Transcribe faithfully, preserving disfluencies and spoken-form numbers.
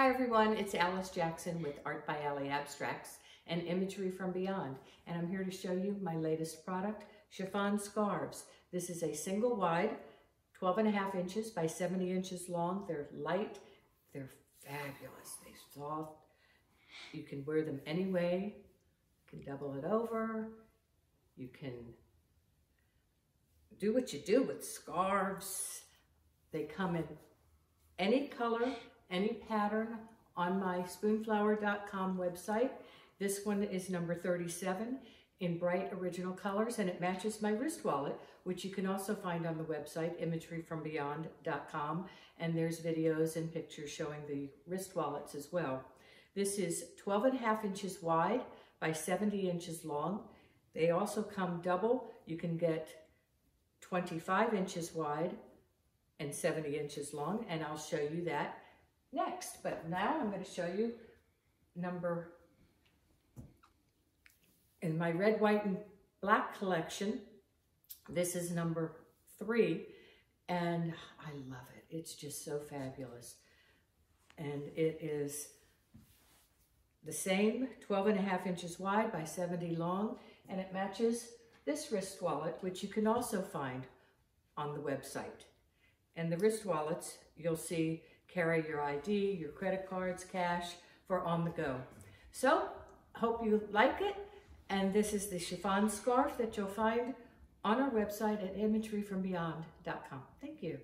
Hi everyone, it's Alice Jackson with Art by Ali Abstracts and Imagery From Beyond, and I'm here to show you my latest product, chiffon scarves. This is a single wide, twelve and a half inches by seventy inches long. They're light, they're fabulous, they're soft. You can wear them any way. You can double it over. You can do what you do with scarves. They come in any color, any pattern on my spoonflower dot com website. This one is number thirty-seven in bright original colors, and it matches my wrist wallet, which you can also find on the website imagery from beyond dot com, and there's videos and pictures showing the wrist wallets as well. This is twelve and a half inches wide by seventy inches long. They also come double. You can get twenty-five inches wide and seventy inches long, and I'll show you that next. But now I'm going to show you number, in my red, white, and black collection, this is number three, and I love it. It's just so fabulous. And it is the same, twelve and a half inches wide by seventy long, and it matches this wrist wallet, which you can also find on the website. And the wrist wallets, you'll see, carry your I D, your credit cards, cash for on the go. So, hope you like it. And this is the chiffon scarf that you'll find on our website at imagery from beyond dot com. Thank you.